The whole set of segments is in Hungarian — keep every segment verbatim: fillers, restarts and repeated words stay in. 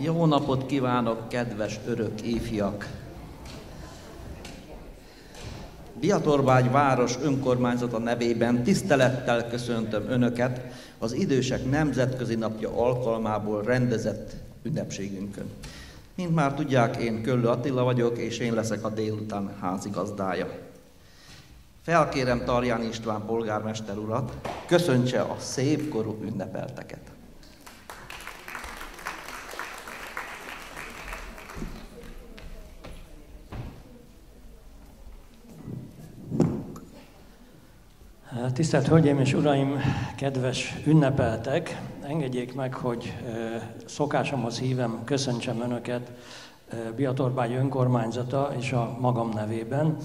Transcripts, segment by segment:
Jó napot kívánok, kedves örök ifjak! Biatorbágy város önkormányzata nevében tisztelettel köszöntöm Önöket az Idősek Nemzetközi Napja alkalmából rendezett ünnepségünkön. Mint már tudják, én Köllő Attila vagyok, és én leszek a délután házigazdája. Felkérem Tarján István polgármester urat, köszöntse a szépkorú ünnepelteket! Tisztelt Hölgyeim és Uraim, kedves ünnepeltek! Engedjék meg, hogy szokásomhoz hívem, köszöntsem Önöket Biatorbágy önkormányzata és a magam nevében,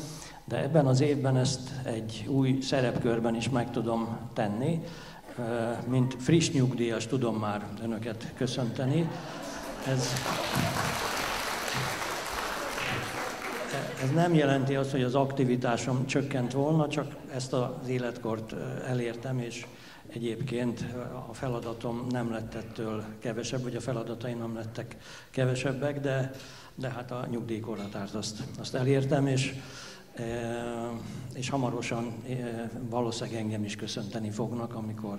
de ebben az évben ezt egy új szerepkörben is meg tudom tenni. Mint friss nyugdíjas tudom már Önöket köszönteni. Ez... Ez nem jelenti azt, hogy az aktivitásom csökkent volna, csak ezt az életkort elértem, és egyébként a feladatom nem lett ettől kevesebb, vagy a feladataim nem lettek kevesebbek, de, de hát a nyugdíjkorhatárt azt, azt elértem, és, és hamarosan valószínűleg engem is köszönteni fognak, amikor,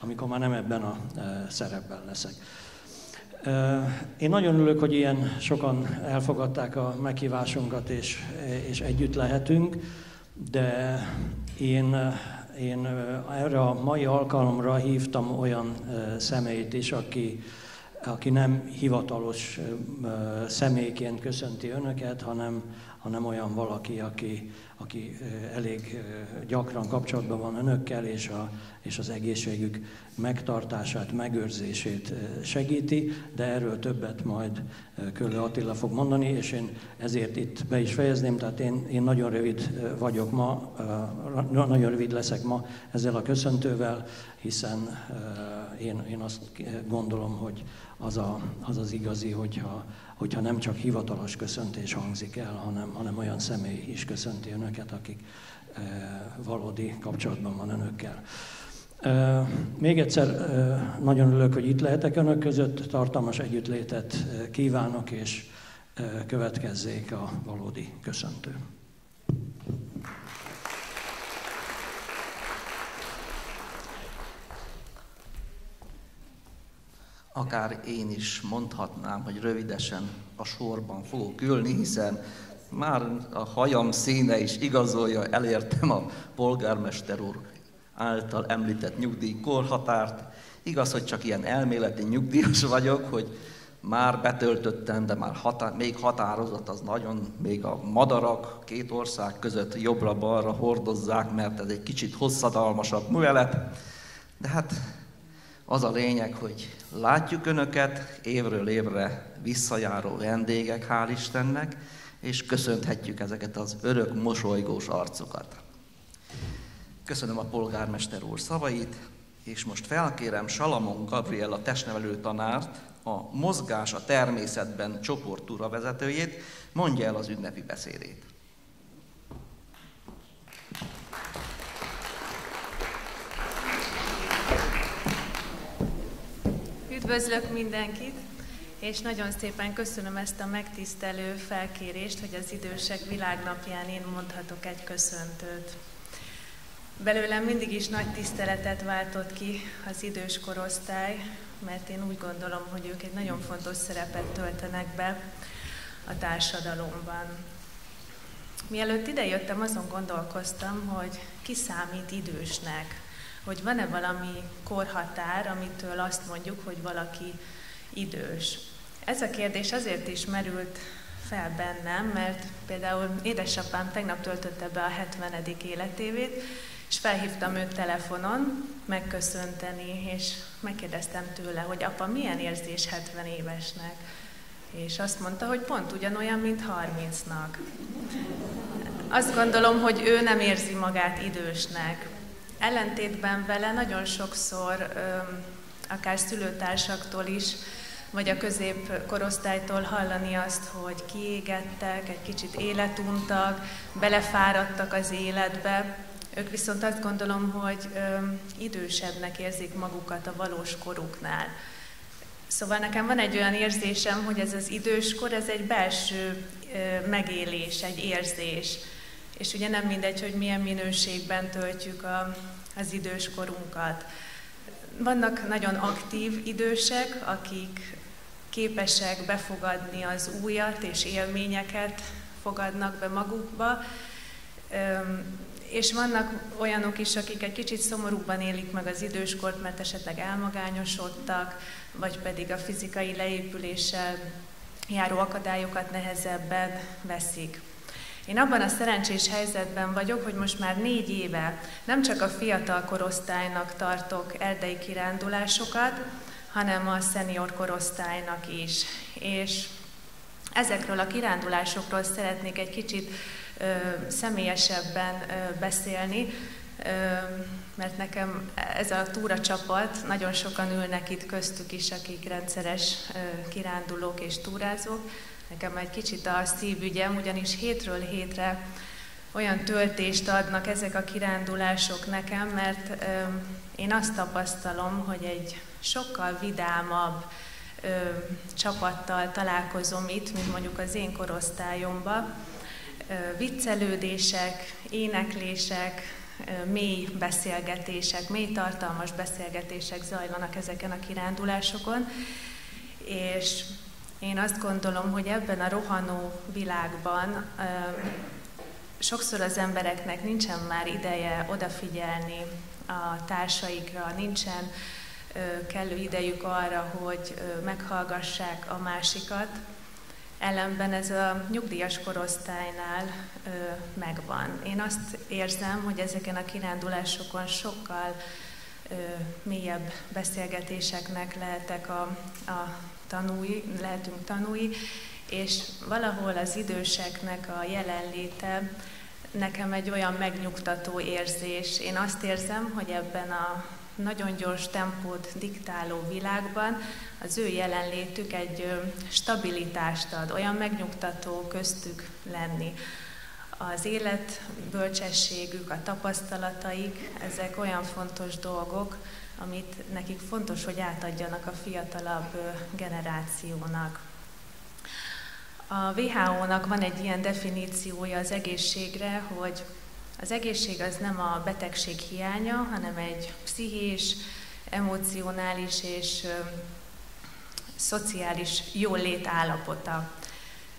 amikor már nem ebben a szerepben leszek. Én nagyon örülök, hogy ilyen sokan elfogadták a meghívásunkat, és, és együtt lehetünk, de én, én erre a mai alkalomra hívtam olyan személyt is, aki, aki nem hivatalos személyként köszönti Önöket, hanem, hanem olyan valaki, aki, aki elég gyakran kapcsolatban van Önökkel, és, a, és az egészségük megtartását, megőrzését segíti, de erről többet majd Köllő Attila fog mondani, és én ezért itt be is fejezném, tehát én, én nagyon rövid vagyok ma, nagyon rövid leszek ma ezzel a köszöntővel, hiszen én, én azt gondolom, hogy az a, az, az igazi, hogyha, hogyha nem csak hivatalos köszöntés hangzik el, hanem, hanem olyan személy is köszönti Önöket, akik valódi kapcsolatban van Önökkel. Még egyszer nagyon örülök, hogy itt lehetek Önök között, tartalmas együttlétet kívánok, és következzék a valódi köszöntő. Akár én is mondhatnám, hogy rövidesen a sorban fogok ülni, hiszen már a hajam színe is igazolja, elértem a polgármester úr által említett nyugdíjkorhatárt. Igaz, hogy csak ilyen elméleti nyugdíjas vagyok, hogy már betöltöttem, de már hatá- még határozott az nagyon, még a madarak két ország között jobbra-balra hordozzák, mert ez egy kicsit hosszadalmasabb művelet. De hát az a lényeg, hogy látjuk Önöket, évről évre visszajáró vendégek, hál' Istennek, és köszönhetjük ezeket az örök mosolygós arcokat. Köszönöm a polgármester úr szavait, és most felkérem Salamon Gabriella testnevelő tanárt, a Mozgás a természetben csoportúra vezetőjét, mondja el az ünnepi beszédét. Üdvözlök mindenkit, és nagyon szépen köszönöm ezt a megtisztelő felkérést, hogy az Idősek Világnapján én mondhatok egy köszöntőt. Belőlem mindig is nagy tiszteletet váltott ki az idős korosztály, mert én úgy gondolom, hogy ők egy nagyon fontos szerepet töltenek be a társadalomban. Mielőtt idejöttem, azon gondolkoztam, hogy ki számít idősnek, hogy van-e valami korhatár, amitől azt mondjuk, hogy valaki idős. Ez a kérdés azért is merült fel bennem, mert például édesapám tegnap töltötte be a hetvenedik életévét, és felhívtam őt telefonon megköszönteni, és megkérdeztem tőle, hogy apa, milyen érzés hetven évesnek? És azt mondta, hogy pont ugyanolyan, mint harmincnak. Azt gondolom, hogy ő nem érzi magát idősnek. Ellentétben vele nagyon sokszor, akár szülőtársaktól is, vagy a középkorosztálytól hallani azt, hogy kiégettek, egy kicsit életuntak, belefáradtak az életbe. Ők viszont azt gondolom, hogy ö, idősebbnek érzik magukat a valós koruknál. Szóval nekem van egy olyan érzésem, hogy ez az időskor, ez egy belső megélés, egy érzés. És ugye nem mindegy, hogy milyen minőségben töltjük a, az időskorunkat. Vannak nagyon aktív idősek, akik képesek befogadni az újat, és élményeket fogadnak be magukba. És vannak olyanok is, akik egy kicsit szomorúban élik meg az időskort, mert esetleg elmagányosodtak, vagy pedig a fizikai leépüléssel járó akadályokat nehezebben veszik. Én abban a szerencsés helyzetben vagyok, hogy most már négy éve nem csak a fiatal korosztálynak tartok erdei kirándulásokat, hanem a szenior korosztálynak is. És ezekről a kirándulásokról szeretnék egy kicsit ö, személyesebben ö, beszélni, ö, mert nekem ez a túracsapat, nagyon sokan ülnek itt köztük is, akik rendszeres ö, kirándulók és túrázók. Nekem egy kicsit a szívügyem, ugyanis hétről hétre olyan töltést adnak ezek a kirándulások nekem, mert ö, én azt tapasztalom, hogy egy sokkal vidámabb ö, csapattal találkozom itt, mint mondjuk az én korosztályomban. Ö, viccelődések, éneklések, ö, mély beszélgetések, mély tartalmas beszélgetések zajlanak ezeken a kirándulásokon, és én azt gondolom, hogy ebben a rohanó világban ö, sokszor az embereknek nincsen már ideje odafigyelni a társaikra, nincsen ö, kellő idejük arra, hogy ö, meghallgassák a másikat. Ellenben ez a nyugdíjas korosztálynál ö, megvan. Én azt érzem, hogy ezeken a kirándulásokon sokkal ö, mélyebb beszélgetéseknek lehetek a, a tanúi, lehetünk tanúi, és valahol az időseknek a jelenléte nekem egy olyan megnyugtató érzés. Én azt érzem, hogy ebben a nagyon gyors tempót diktáló világban az ő jelenlétük egy stabilitást ad, olyan megnyugtató köztük lenni. Az életbölcsességük, a tapasztalataik, ezek olyan fontos dolgok, amit nekik fontos, hogy átadjanak a fiatalabb generációnak. A vé há ó-nak van egy ilyen definíciója az egészségre, hogy az egészség az nem a betegség hiánya, hanem egy pszichés, emocionális és ö, szociális jólét állapota.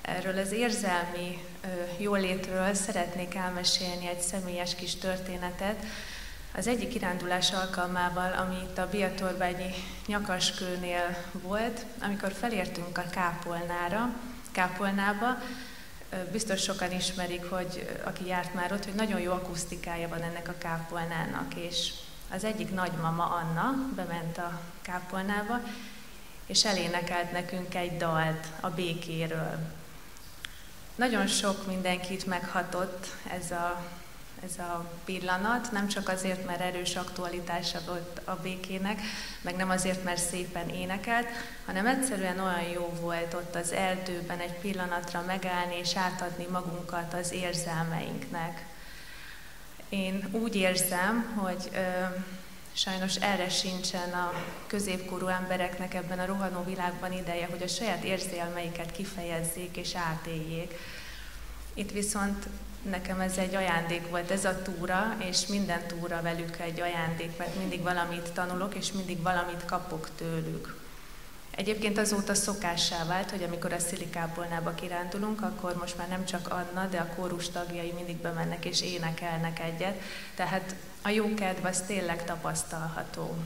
Erről az érzelmi ö, jólétről szeretnék elmesélni egy személyes kis történetet. Az egyik kirándulás alkalmával, ami itt a Biatorbányi Nyakaskőnél volt, amikor felértünk a kápolnára, kápolnába, biztos sokan ismerik, hogy aki járt már ott, hogy nagyon jó akusztikája van ennek a kápolnának, és az egyik nagymama, Anna, bement a kápolnába, és elénekelt nekünk egy dalt a békéről. Nagyon sok mindenkit meghatott ez a, ez a pillanat, nem csak azért, mert erős aktualitása volt a békének, meg nem azért, mert szépen énekelt, hanem egyszerűen olyan jó volt ott az erdőben egy pillanatra megállni és átadni magunkat az érzelmeinknek. Én úgy érzem, hogy ö, sajnos erre sincsen a középkorú embereknek ebben a rohanó világban ideje, hogy a saját érzelmeiket kifejezzék és átéljék. Itt viszont nekem ez egy ajándék volt, ez a túra, és minden túra velük egy ajándék, mert mindig valamit tanulok, és mindig valamit kapok tőlük. Egyébként azóta szokássá vált, hogy amikor a Szilikápolnába kirándulunk, akkor most már nem csak Anna, de a kórus tagjai mindig bemennek és énekelnek egyet. Tehát a jó kedv az tényleg tapasztalható.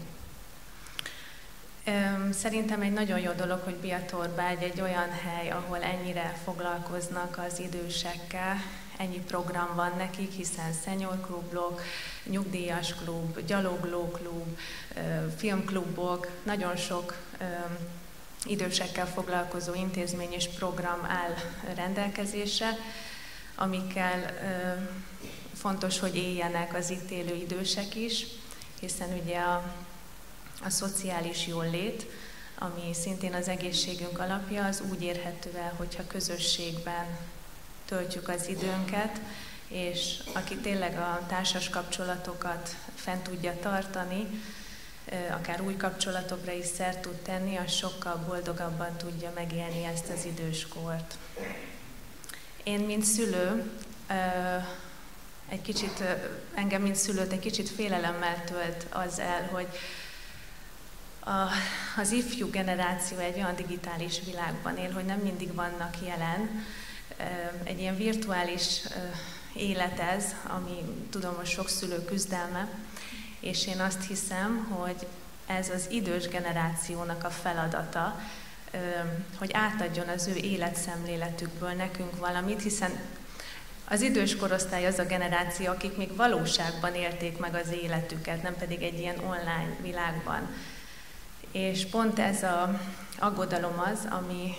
Szerintem egy nagyon jó dolog, hogy Biatorbágy egy olyan hely, ahol ennyire foglalkoznak az idősekkel. Ennyi program van nekik, hiszen seniorklubok, nyugdíjas klub, gyaloglóklub, filmklubok, nagyon sok idősekkel foglalkozó intézmény és program áll rendelkezésre, amikkel fontos, hogy éljenek az itt élő idősek is, hiszen ugye a, a szociális jólét, ami szintén az egészségünk alapja, az úgy érhető el, hogyha közösségben töltjük az időnket, és aki tényleg a társas kapcsolatokat fent tudja tartani, akár új kapcsolatokra is szert tud tenni, az sokkal boldogabban tudja megélni ezt az időskort. Én, mint szülő, egy kicsit, engem, mint szülőt egy kicsit félelemmel tölt az el, hogy a, az ifjú generáció egy olyan digitális világban él, hogy nem mindig vannak jelen. Egy ilyen virtuális élet ez, ami tudom, hogy sok szülő küzdelme, és én azt hiszem, hogy ez az idős generációnak a feladata, hogy átadjon az ő életszemléletükből nekünk valamit, hiszen az idős korosztály az a generáció, akik még valóságban élték meg az életüket, nem pedig egy ilyen online világban. És pont ez az aggodalom az, ami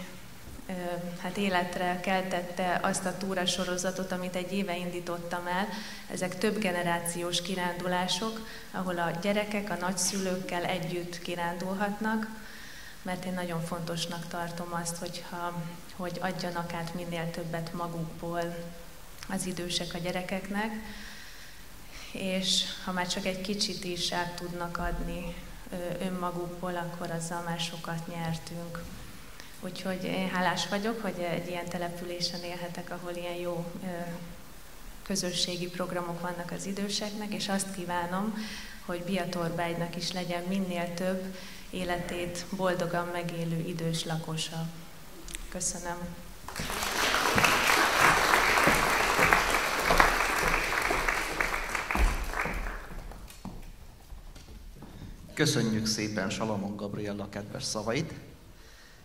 hát életre keltette azt a túrasorozatot, amit egy éve indítottam el. Ezek több generációs kirándulások, ahol a gyerekek a nagyszülőkkel együtt kirándulhatnak, mert én nagyon fontosnak tartom azt, hogyha, hogy adjanak át minél többet magukból az idősek a gyerekeknek, és ha már csak egy kicsit is át tudnak adni önmagukból, akkor azzal már sokat nyertünk. Úgyhogy én hálás vagyok, hogy egy ilyen településen élhetek, ahol ilyen jó közösségi programok vannak az időseknek, és azt kívánom, hogy Biatorbágynak is legyen minél több életét boldogan megélő idős lakosa. Köszönöm. Köszönjük szépen Salamon Gabriella kedves szavait,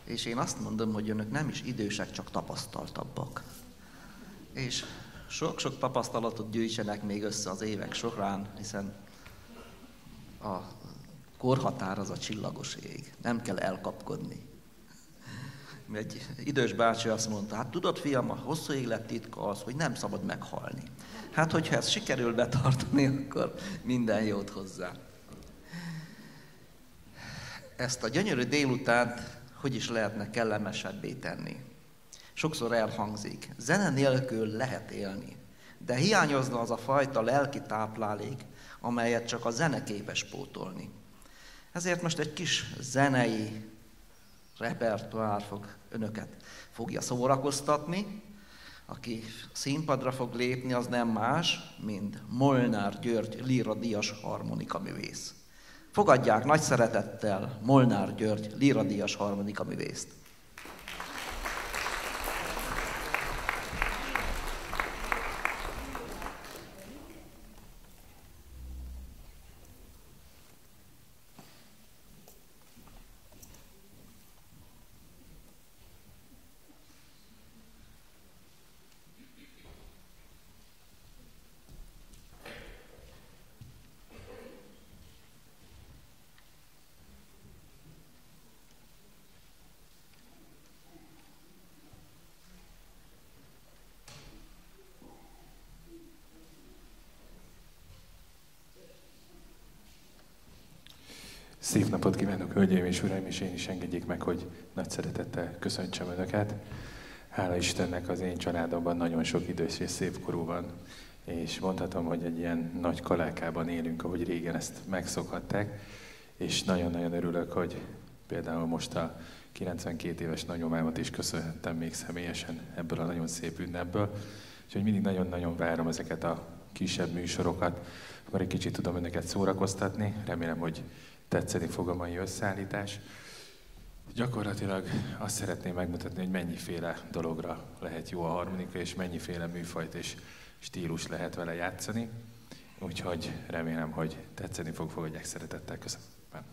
és én azt mondom, hogy önök nem is idősek, csak tapasztaltabbak. És sok-sok tapasztalatot gyűjtsenek még össze az évek során, hiszen a korhatár az a csillagos ég, nem kell elkapkodni. Egy idős bácsi azt mondta, hát tudod fiam, a hosszú élet titka az, hogy nem szabad meghalni. Hát hogyha ezt sikerül betartani, akkor minden jót hozzá. Ezt a gyönyörű délutánt hogy is lehetne kellemesebbé tenni. Sokszor elhangzik, zene nélkül lehet élni, de hiányozna az a fajta lelki táplálék, amelyet csak a zene képes pótolni. Ezért most egy kis zenei repertoár fog önöket fogja szórakoztatni. Aki színpadra fog lépni, az nem más, mint Molnár György líradíjas harmonikaművész. Fogadják nagy szeretettel Molnár György líradíjas harmonikaművészt. Szép napot kívánok, hölgyeim és uraim, és én is engedjék meg, hogy nagy szeretettel köszöntsem önöket. Hála Istennek az én családomban nagyon sok idős és szép korú van, és mondhatom, hogy egy ilyen nagy kalákában élünk, ahogy régen ezt megszokhatták, és nagyon-nagyon örülök, hogy például most a kilencvenkét éves nagyomámat is köszönhettem még személyesen ebből a nagyon szép ünnepből, úgyhogy mindig nagyon-nagyon várom ezeket a kisebb műsorokat, akkor egy kicsit tudom önöket szórakoztatni, remélem, hogy tetszeni fog a mai összeállítás. Gyakorlatilag azt szeretném megmutatni, hogy mennyiféle dologra lehet jó a harmonika, és mennyiféle műfajt és stílus lehet vele játszani. Úgyhogy remélem, hogy tetszeni fog, fogadják szeretettel. Köszönöm. Bye.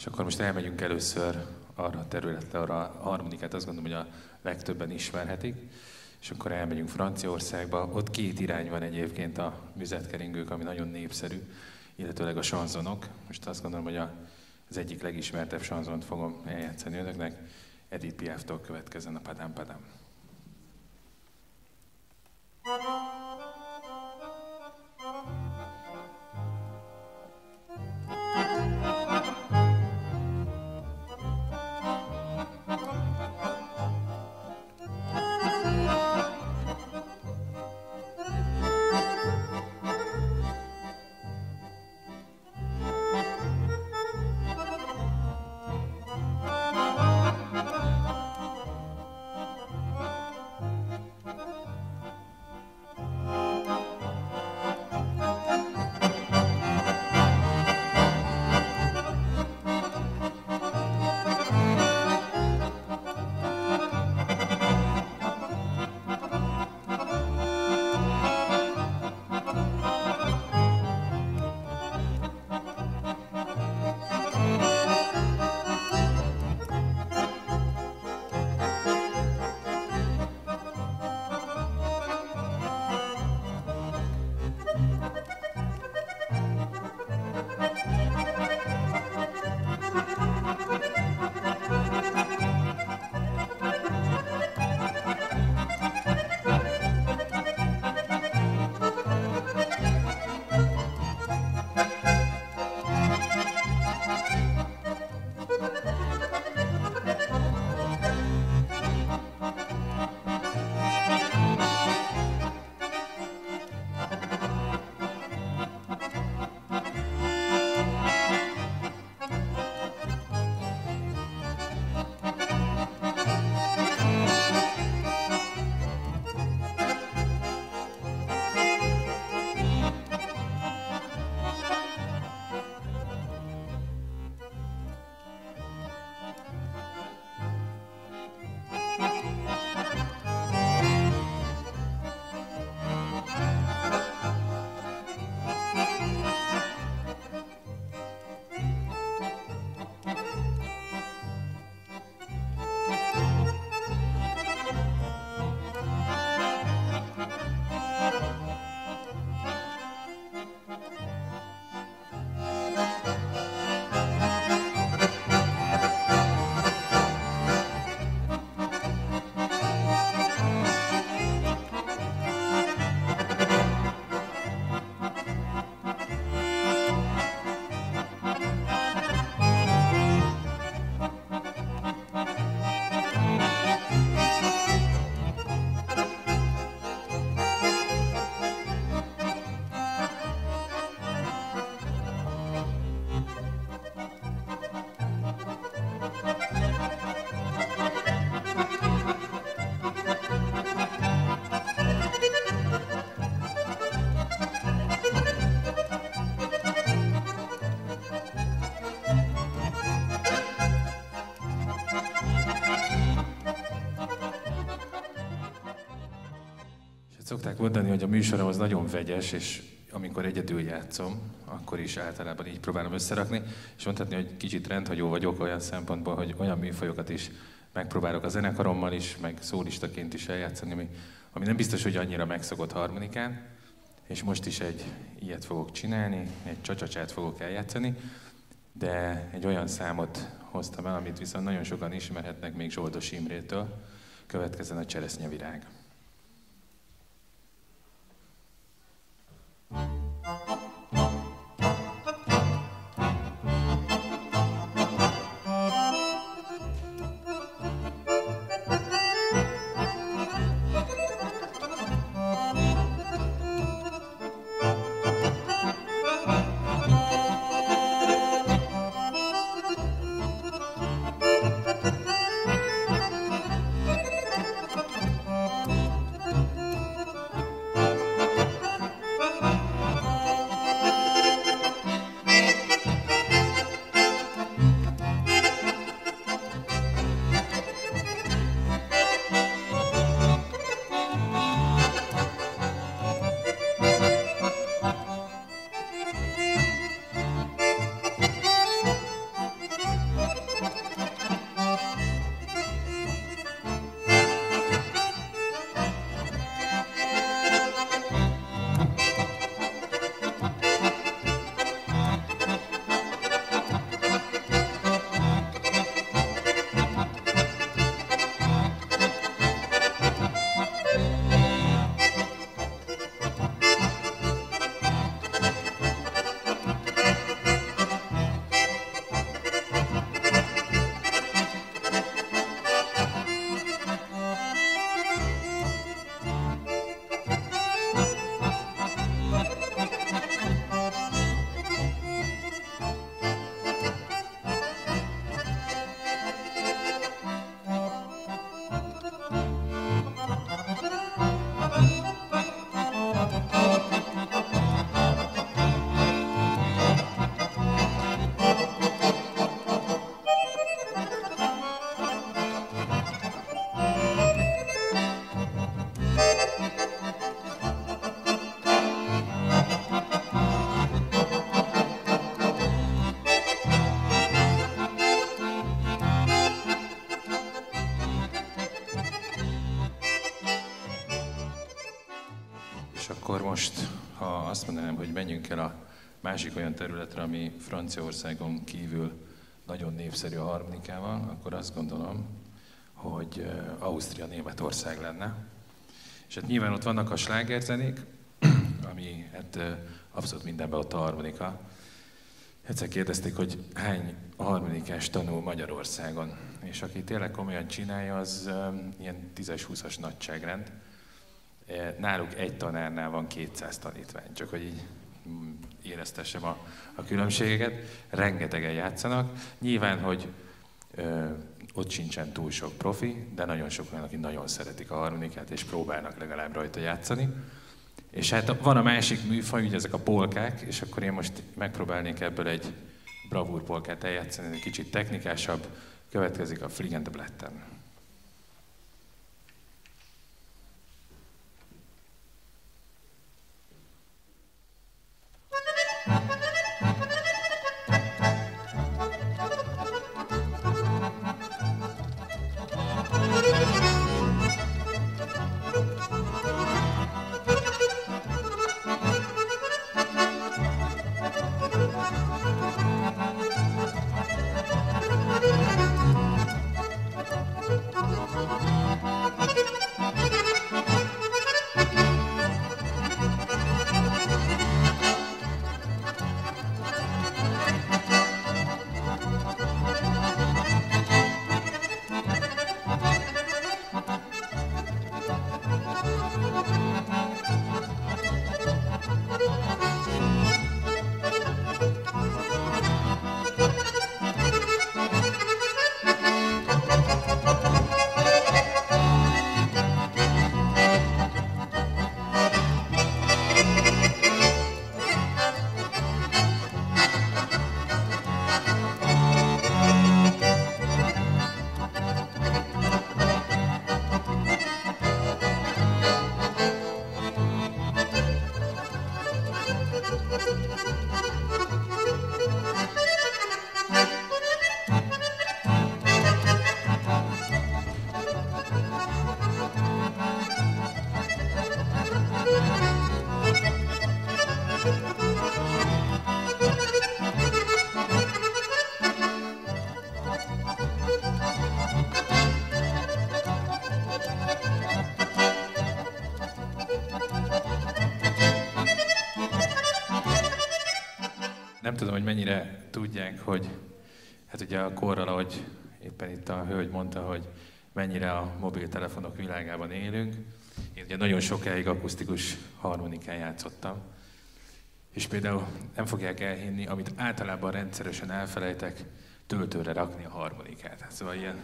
És akkor most elmegyünk először arra a területre, arra a harmonikát, azt gondolom, hogy a legtöbben ismerhetik. És akkor elmegyünk Franciaországba, ott két irány van egyébként, a műzetkeringők, ami nagyon népszerű, illetőleg a sanzonok. Most azt gondolom, hogy az egyik legismertebb sanzont fogom eljátszani önöknek. Edith Piaftól következzen a Padam Padam. Szokták mondani, hogy a műsorom az nagyon vegyes, és amikor egyedül játszom, akkor is általában így próbálom összerakni, és mondhatni, hogy kicsit rendhagyó vagyok olyan szempontból, hogy olyan műfajokat is megpróbálok a zenekarommal is, meg szólistaként is eljátszani, ami, ami nem biztos, hogy annyira megszokott harmonikán, és most is egy ilyet fogok csinálni, egy csacsacsát fogok eljátszani, de egy olyan számot hoztam el, amit viszont nagyon sokan ismerhetnek még Zsoldos Imrétől, következzen a Cseresznyevirág. Bye. most, ha azt mondanám, hogy menjünk el a másik olyan területre, ami Franciaországon kívül nagyon népszerű a harmonikával, akkor azt gondolom, hogy Ausztria Németország lenne. És hát nyilván ott vannak a slágerzenék, ami hát abszolút mindenben ott a harmonika. Egyszer kérdezték, hogy hány harmonikás tanul Magyarországon, és aki tényleg komolyan csinálja, az ilyen tízes, húszas nagyságrend. Náluk egy tanárnál van kétszáz tanítvány, csak hogy így éreztessem a, a különbségeket. Rengetegen játszanak. Nyilván, hogy ö, ott sincsen túl sok profi, de nagyon sok olyan, aki nagyon szeretik a harmonikát, és próbálnak legalább rajta játszani. És hát van a másik műfaj, ugye ezek a polkák, és akkor én most megpróbálnék ebből egy bravúr polkát eljátszani, egy kicsit technikásabb. Következik a Fliegende Blätter. Nem tudom, hogy mennyire tudják, hogy hát ugye a korral, ahogy éppen itt a hölgy mondta, hogy mennyire a mobiltelefonok világában élünk. Én ugye nagyon sokáig akusztikus harmonikán játszottam. És például nem fogják elhinni, amit általában rendszeresen elfelejtek, töltőre rakni a harmonikát. Hát szóval ilyen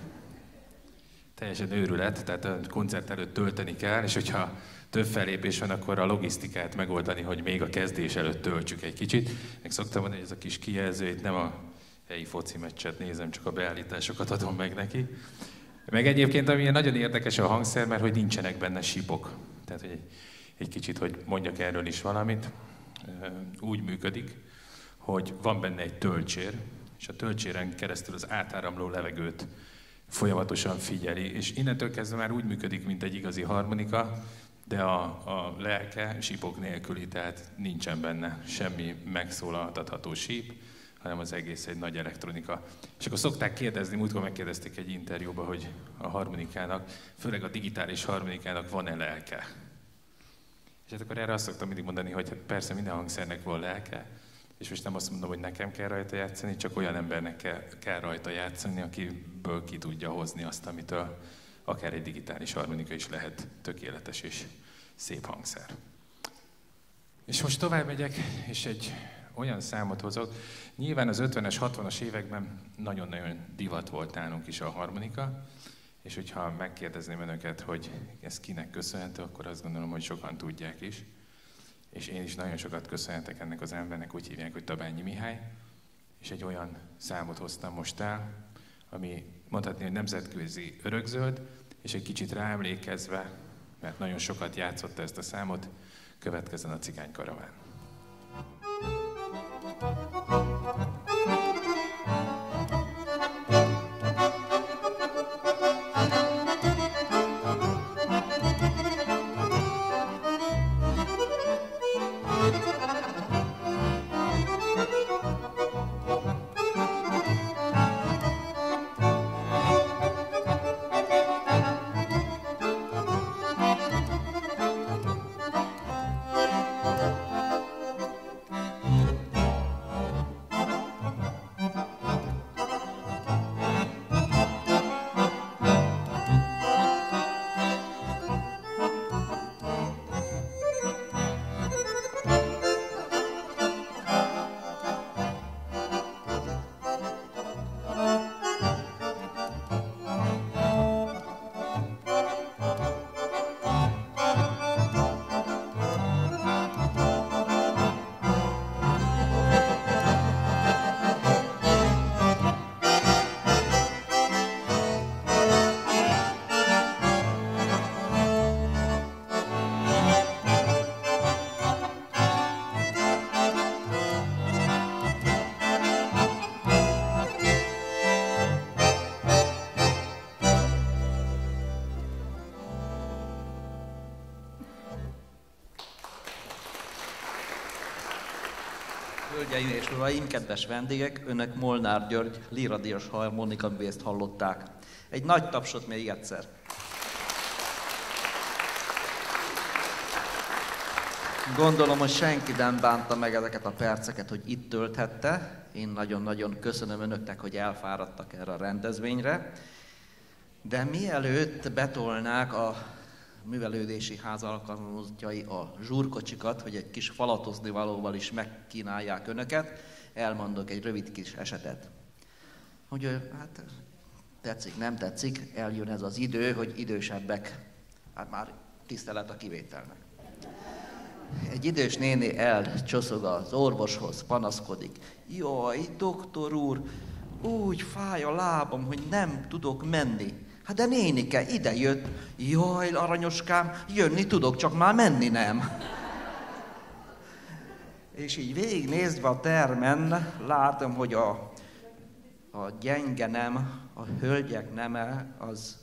teljesen őrület, tehát a koncert előtt tölteni kell, és hogyha több fellépés van, akkor a logisztikát megoldani, hogy még a kezdés előtt töltsük egy kicsit. Meg szoktam mondani, hogy ez a kis kijelző, itt nem a helyi foci meccset nézem, csak a beállításokat adom meg neki. Meg egyébként, ami nagyon érdekes a hangszer, mert hogy nincsenek benne sípok. Tehát, hogy egy kicsit, hogy mondjak erről is valamit, úgy működik, hogy van benne egy töltsér, és a töltséren keresztül az átáramló levegőt folyamatosan figyeli, és innentől kezdve már úgy működik, mint egy igazi harmonika, de a, a lelke sípok nélküli, tehát nincsen benne semmi megszólaltatható síp, hanem az egész egy nagy elektronika. És akkor szokták kérdezni, múltkor megkérdezték egy interjúban, hogy a harmonikának, főleg a digitális harmonikának van-e lelke? És hát akkor erre azt szoktam mindig mondani, hogy persze minden hangszernek van lelke, és most nem azt mondom, hogy nekem kell rajta játszani, csak olyan embernek kell, kell rajta játszani, akiből ki tudja hozni azt, amitől akár egy digitális harmonika is lehet tökéletes és szép hangszer. És most tovább megyek, és egy olyan számot hozok. Nyilván az ötvenes, hatvanas években nagyon-nagyon divat volt nálunk is a harmonika, és hogyha megkérdezném önöket, hogy ez kinek köszönhető, akkor azt gondolom, hogy sokan tudják is. És én is nagyon sokat köszönhetek ennek az embernek, úgy hívják, hogy Tabányi Mihály. És egy olyan számot hoztam most el, ami mondhatni, hogy nemzetközi örökzöld, és egy kicsit ráemlékezve, mert nagyon sokat játszotta ezt a számot, következzen a Cigány Karaván. Hölgyeim és uraim, kedves vendégek, önök Molnár György líradíjas harmonikaművészt hallották. Egy nagy tapsot még egyszer. Gondolom, hogy senki nem bánta meg ezeket a perceket, hogy itt tölthette. Én nagyon-nagyon köszönöm önöknek, hogy elfáradtak erre a rendezvényre. De mielőtt betolnák a művelődési ház alkalmazottjai a zsúrkocsikat, hogy egy kis falatozni valóval is megkínálják önöket, elmondok egy rövid kis esetet. Hogy hát tetszik, nem tetszik, eljön ez az idő, hogy idősebbek, hát már tisztelet a kivételnek. Egy idős néni elcsoszog az orvoshoz, panaszkodik. Jaj, doktor úr, úgy fáj a lábam, hogy nem tudok menni. Hát de nénike, ide jött. Jaj, aranyoskám, jönni tudok, csak már menni nem. És így végignézve a termen, látom, hogy a, a gyenge nem, a hölgyek neme, az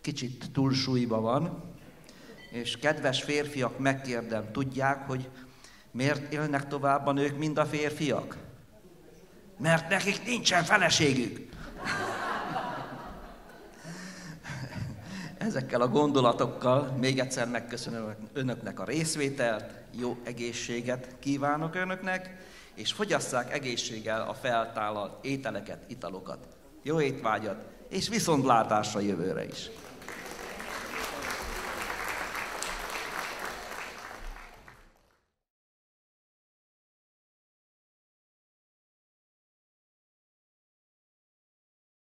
kicsit túlsúlyban van. És kedves férfiak, megkérdem, tudják, hogy miért élnek tovább a nők, mint a férfiak? Mert nekik nincsen feleségük. Ezekkel a gondolatokkal még egyszer megköszönöm önöknek a részvételt, jó egészséget kívánok önöknek, és fogyasszák egészséggel a feltállalt ételeket, italokat. Jó étvágyat, és viszontlátásra jövőre is!